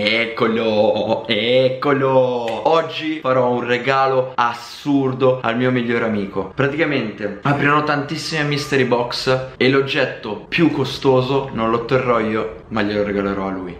Eccolo, eccolo. Oggi farò un regalo assurdo al mio migliore amico. Praticamente apriranno tantissime mystery box e l'oggetto più costoso non lo otterrò io, ma glielo regalerò a lui.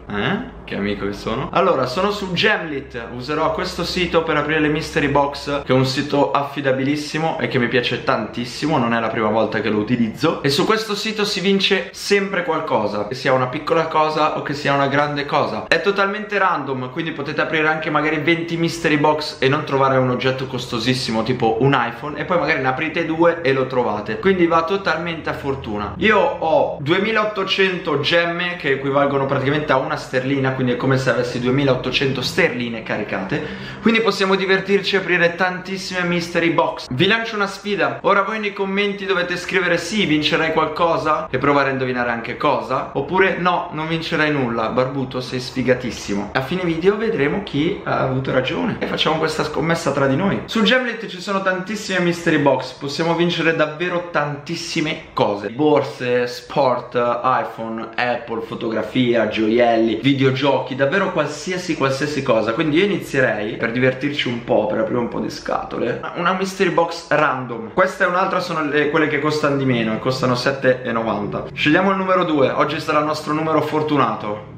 Che amico che sono. Allora, sono su Gemlit, userò questo sito per aprire le mystery box, che è un sito affidabilissimo e che mi piace tantissimo, non è la prima volta che lo utilizzo. E su questo sito si vince sempre qualcosa, che sia una piccola cosa o che sia una grande cosa. È totalmente random, quindi potete aprire anche magari 20 mystery box e non trovare un oggetto costosissimo tipo un iPhone, e poi magari ne aprite due e lo trovate. Quindi va totalmente a fortuna. Io ho 2800 gemme, che equivalgono praticamente a una sterlina, quindi è come se avessi 2800 sterline caricate. Quindi possiamo divertirci e aprire tantissime mystery box. Vi lancio una sfida. Ora voi nei commenti dovete scrivere sì, vincerai qualcosa, e provare a indovinare anche cosa, oppure no, non vincerai nulla, Barbuto sei sfigatissimo. A fine video vedremo chi ha avuto ragione e facciamo questa scommessa tra di noi. Su Gemlit ci sono tantissime mystery box, possiamo vincere davvero tantissime cose: borse, sport, iPhone, Apple, fotografia, gioielli, videogiochi, davvero qualsiasi cosa. Quindi io inizierei, per divertirci un po', per aprire un po' di scatole, una mystery box random. Questa e un'altra sono quelle che costano di meno e costano 7,90. Scegliamo il numero 2, oggi sarà il nostro numero fortunato.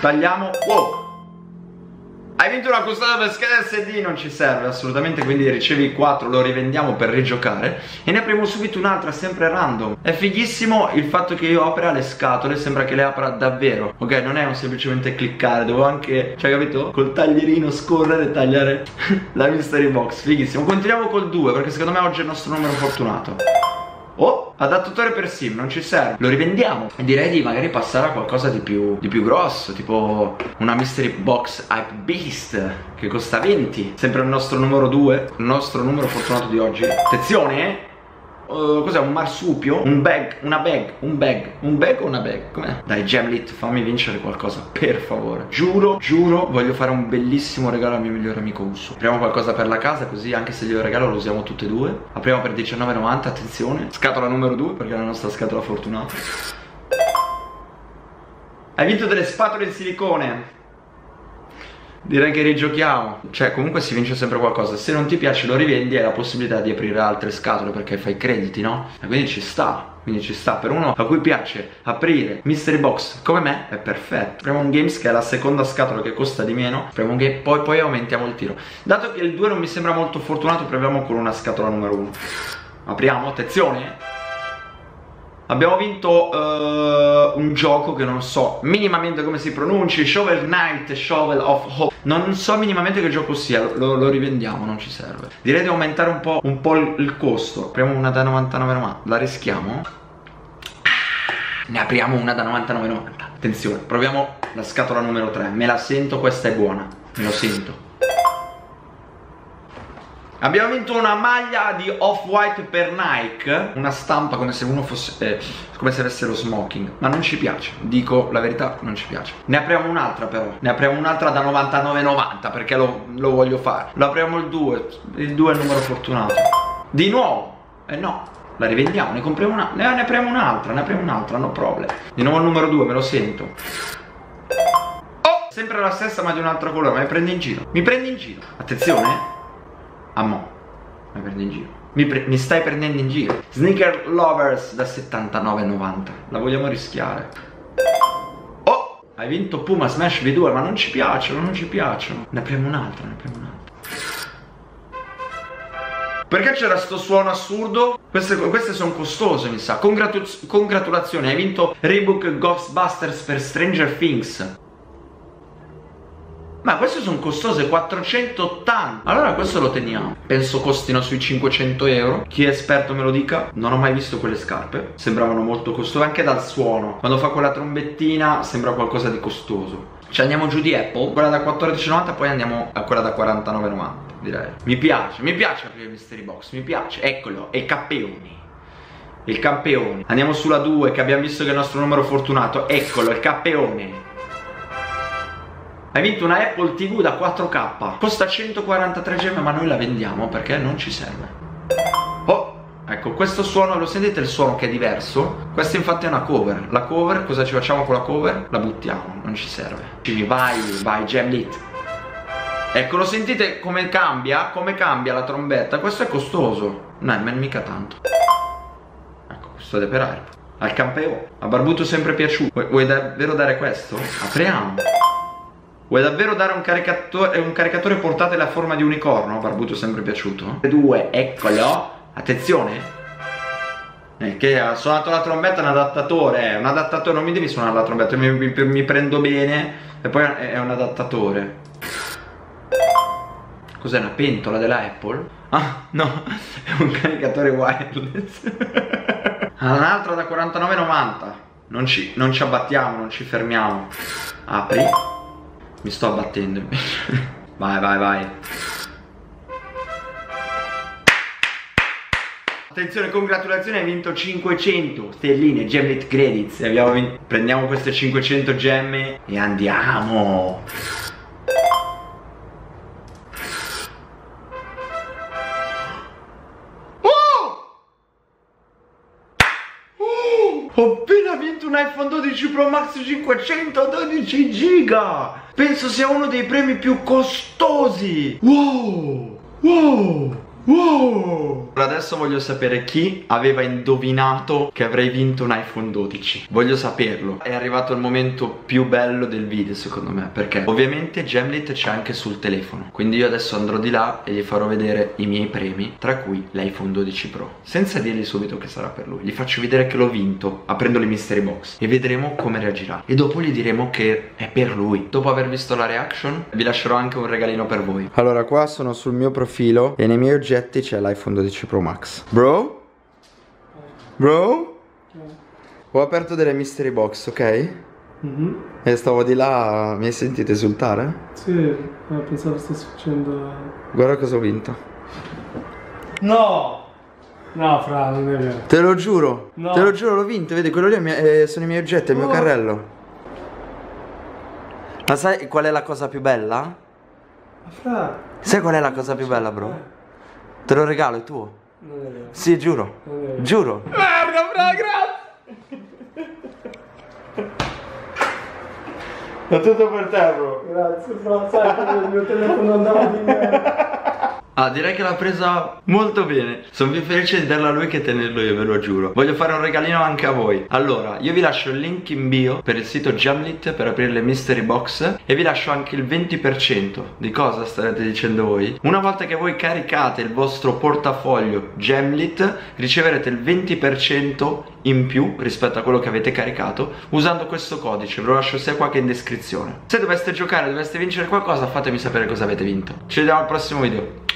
Tagliamo. Wow, hai vinto una custodia per scheda SD, non ci serve assolutamente, quindi ricevi 4, lo rivendiamo per rigiocare. E ne apriamo subito un'altra, sempre random. È fighissimo il fatto che io apra le scatole, sembra che le apra davvero. Ok, non è un semplicemente cliccare, devo anche, cioè capito? Col taglierino scorrere e tagliare la mystery box, fighissimo. Continuiamo col 2, perché secondo me oggi è il nostro numero fortunato. Oh, adattatore per SIM, non ci serve, lo rivendiamo. E direi di magari passare a qualcosa di più grosso, tipo una mystery box Hype Beast, che costa 20. Sempre il nostro numero 2, il nostro numero fortunato di oggi. Attenzione, cos'è, un marsupio? Un bag o una bag? Com'è? Dai Gemlit, fammi vincere qualcosa, per favore. Giuro, voglio fare un bellissimo regalo al mio migliore amico Usso. Apriamo qualcosa per la casa, così anche se glielo regalo lo usiamo tutte e due. Apriamo per 19,90, attenzione. Scatola numero 2, perché è la nostra scatola fortunata. Hai vinto delle spatole in silicone. Direi che rigiochiamo. Cioè comunque si vince sempre qualcosa. Se non ti piace lo rivendi e hai la possibilità di aprire altre scatole, perché fai crediti, no? E quindi ci sta. Quindi ci sta. Per uno a cui piace aprire mystery box come me è perfetto. Apriamo un games, che è la seconda scatola che costa di meno. Apriamo un game, poi aumentiamo il tiro. Dato che il 2 non mi sembra molto fortunato, proviamo con una scatola numero 1. Apriamo, attenzione. Abbiamo vinto un gioco che non so minimamente come si pronunci. Shovel Knight, Shovel of Hope. Non so minimamente che gioco sia, lo rivendiamo, non ci serve. Direi di aumentare un po' il costo. Apriamo una da 99,90. La rischiamo? Ne apriamo una da 99,90. Attenzione, proviamo la scatola numero 3. Me la sento, questa è buona. Me lo sento. Abbiamo vinto una maglia di Off-White per Nike, una stampa come se uno fosse, come se avesse lo smoking, ma non ci piace, dico la verità, non ci piace. Ne apriamo un'altra però, ne apriamo un'altra da 99,90, perché lo voglio fare. Lo apriamo il 2 è il numero fortunato. Di nuovo, eh no, la rivendiamo, ne compriamo una, ne apriamo un'altra, no problem. Di nuovo il numero 2, me lo sento. Oh, sempre la stessa ma di un altro colore, ma mi prende in giro, attenzione. Ammo, mi prendi in giro. Mi stai prendendo in giro. Sneaker Lovers da 79,90. La vogliamo rischiare. Oh, hai vinto Puma Smash V2, ma non ci piacciono, Ne apriamo un'altra, Perché c'era sto suono assurdo? Queste sono costose, mi sa. Congratulazioni, hai vinto Reebok Ghostbusters per Stranger Things. Ma queste sono costose, 480. Allora questo lo teniamo. Penso costino sui 500 euro. Chi è esperto me lo dica. Non ho mai visto quelle scarpe, sembravano molto costose. Anche dal suono, quando fa quella trombettina, sembra qualcosa di costoso. Ci andiamo giù di Apple, quella da 14,90, poi andiamo a quella da 49,90. Direi. Mi piace aprire il mystery box, mi piace. Eccolo, e cappeoni. Il campeone. Andiamo sulla 2, che abbiamo visto che è il nostro numero fortunato. Eccolo, il cappeone. Hai vinto una Apple TV da 4K. Costa 143 gemme, ma noi la vendiamo perché non ci serve. Oh, Ecco, questo suono, lo sentite il suono che è diverso? Questa infatti è una cover. La cover, cosa ci facciamo con la cover? La buttiamo, non ci serve. Quindi vai, vai Gemlit. Ecco, lo sentite come cambia? Come cambia la trombetta? Questo è costoso. No, è mica tanto. Ecco, questo è per aria. Al campeò. A Barbuto sempre piaciuto. Vuoi davvero dare questo? Apriamo. Vuoi davvero dare un caricatore portatile a forma di unicorno? Barbuto sempre piaciuto. Due, eccolo. Attenzione. Che ha suonato la trombetta un adattatore, non mi devi suonare la trombetta, mi prendo bene. E poi è un adattatore. Cos'è, una pentola della Apple? Ah, no, è un caricatore wireless. Un'altra da 49,90. Non ci abbattiamo, non ci fermiamo. Apri. Mi sto abbattendo invece. Vai, vai, vai. Attenzione, congratulazioni, hai vinto 500 stelline, Gemlit Credits. Prendiamo queste 500 gemme e andiamo. Ho appena vinto un iPhone 12 Pro Max 512 giga. Penso sia uno dei premi più costosi. Wow, wow, wow. Adesso voglio sapere chi aveva indovinato che avrei vinto un iPhone 12. Voglio saperlo. È arrivato il momento più bello del video secondo me, perché ovviamente Gemlit c'è anche sul telefono. Quindi io adesso andrò di là e gli farò vedere i miei premi, tra cui l'iPhone 12 Pro. Senza dirgli subito che sarà per lui, gli faccio vedere che l'ho vinto aprendo le mystery box e vedremo come reagirà. E dopo gli diremo che è per lui. Dopo aver visto la reaction vi lascerò anche un regalino per voi. Allora, qua sono sul mio profilo e nei miei oggetti c'è l'iPhone 12 Pro Max. Bro? Bro? Ho aperto delle mystery box, ok? Mm-hmm. E stavo di là, mi hai sentito esultare? Sì, pensavo stessi facendo... Guarda cosa ho vinto. No! No, fra, non è vero. Te lo giuro, no. Te lo giuro, l'ho vinto, vedi, quello lì è sono i miei oggetti, è il mio carrello. Ma sai qual è la cosa più bella? Fra... Sai qual è la cosa più bella, bro? Te lo regalo, è tuo. Non è vero. Sì, giuro. Non è vero. Giuro. Merda, fra, grazie. È tutto per te, bro. Grazie, fra, sai che il mio telefono andava di merda. Ah, direi che l'ha presa molto bene. Sono più felice di darla a lui che tenerlo io, ve lo giuro. Voglio fare un regalino anche a voi. Allora, io vi lascio il link in bio per il sito Gemlit per aprire le mystery box. E vi lascio anche il 20% di cosa starete dicendo voi. Una volta che voi caricate il vostro portafoglio Gemlit, riceverete il 20% in più rispetto a quello che avete caricato usando questo codice. Ve lo lascio sia qua che in descrizione. Se doveste giocare, doveste vincere qualcosa, fatemi sapere cosa avete vinto. Ci vediamo al prossimo video.